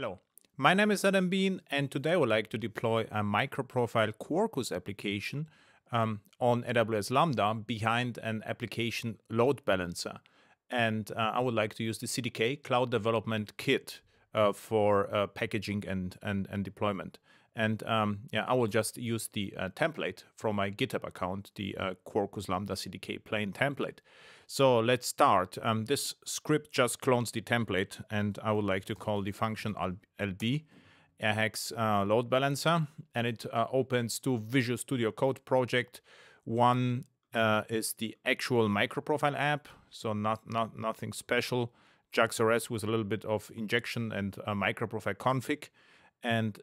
Hello, my name is Adam Bien, and today I would like to deploy a microprofile Quarkus application on AWS Lambda behind an application load balancer. And I would like to use the CDK Cloud Development Kit for packaging and deployment. And yeah, I will just use the template from my GitHub account, the Quarkus Lambda CDK plain template. So let's start. This script just clones the template, and I would like to call the function ELB, AirHacks load balancer, and it opens two Visual Studio Code project. One is the actual microprofile app, so nothing special. JAX-RS with a little bit of injection and a microprofile config, and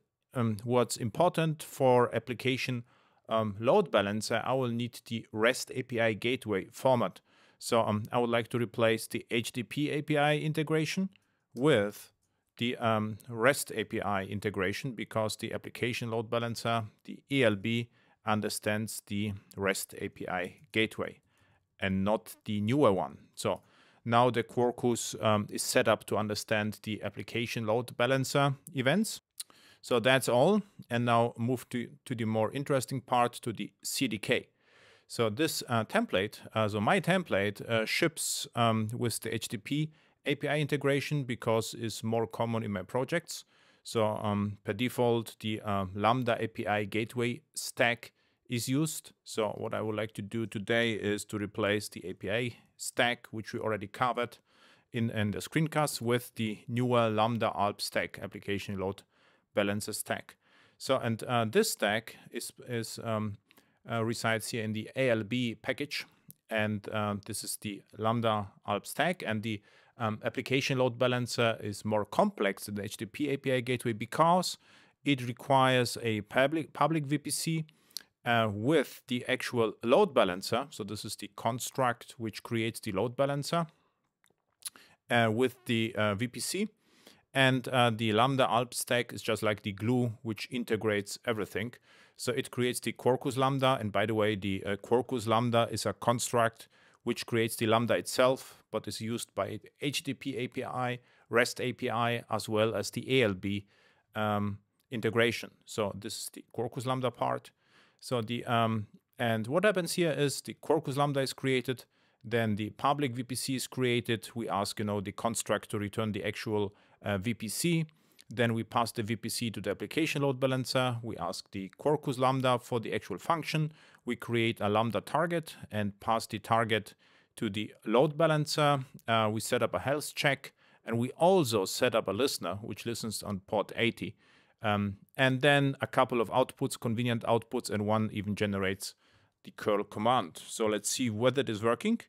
what's important for application load balancer, I will need the REST API gateway format. So I would like to replace the HTTP API integration with the REST API integration, because the application load balancer, the ELB, understands the REST API gateway and not the newer one. So now the Quarkus is set up to understand the application load balancer events. So that's all, and now move to the more interesting part, to the CDK. So this template, so my template ships with the HTTP API integration because it's more common in my projects. So per default, the Lambda API gateway stack is used. So what I would like to do today is to replace the API stack, which we already covered in the screencast, with the newer Lambda ALB stack, application load balancer stack. So, and this stack resides here in the ALB package, and this is the Lambda ALB stack, and the application load balancer is more complex than the HTTP API gateway because it requires a public VPC with the actual load balancer. So this is the construct which creates the load balancer with the VPC. And the Lambda ALB stack is just like the glue which integrates everything. So it creates the Quarkus Lambda. And by the way, the Quarkus Lambda is a construct which creates the Lambda itself, but is used by HTTP API, REST API, as well as the ALB integration. So this is the Quarkus Lambda part. So the and what happens here is the Quarkus Lambda is created. Then the public VPC is created. We ask, you know, the construct to return the actual VPC. Then we pass the VPC to the application load balancer. We ask the Quarkus Lambda for the actual function. We create a Lambda target and pass the target to the load balancer. We set up a health check, and we also set up a listener which listens on port 80. And then a couple of outputs, convenient outputs, and one even generates the curl command. So let's see whether it is working.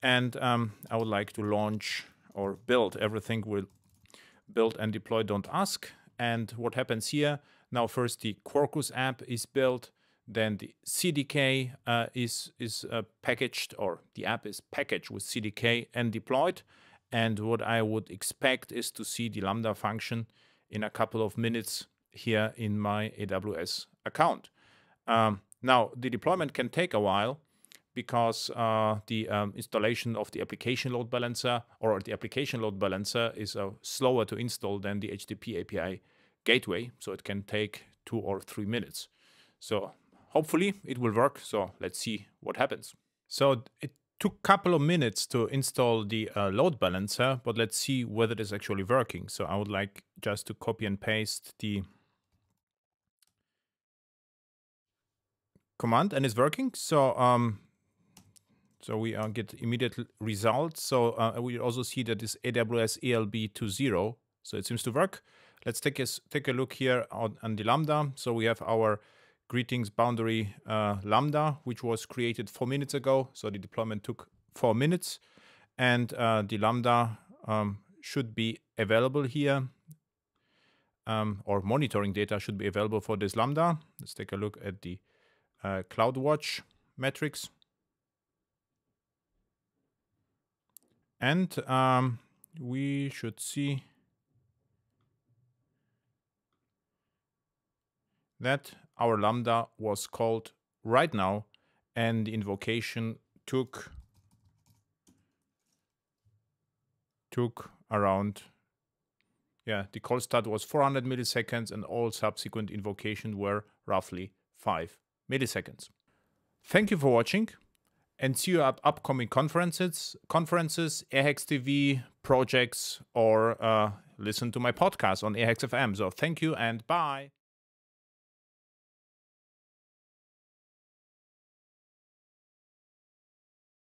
And I would like to launch or build. Everything will build and deploy, don't ask. And what happens here? Now first the Quarkus app is built, then the CDK is packaged, or the app is packaged with CDK and deployed. And what I would expect is to see the Lambda function in a couple of minutes here in my AWS account. Now the deployment can take a while because the installation of the application load balancer is slower to install than the HTTP API gateway. So it can take 2 or 3 minutes. So hopefully it will work. So let's see what happens. So it took a couple of minutes to install the load balancer, but let's see whether it is actually working. So I would like just to copy and paste the command, and it's working. So so we get immediate results. So we also see that this AWS ELB 2.0. So it seems to work. Let's take a look here on the Lambda. So we have our greetings boundary Lambda, which was created 4 minutes ago. So the deployment took 4 minutes, and the Lambda should be available here, or monitoring data should be available for this Lambda. Let's take a look at the CloudWatch metrics. And we should see that our Lambda was called right now, and the invocation took around Yeah, the call start was 400 milliseconds and all subsequent invocations were roughly 5 milliseconds. Thank you for watching and see you at upcoming conferences, AirHex TV, projects, or listen to my podcast on AirHex FM. So thank you and bye.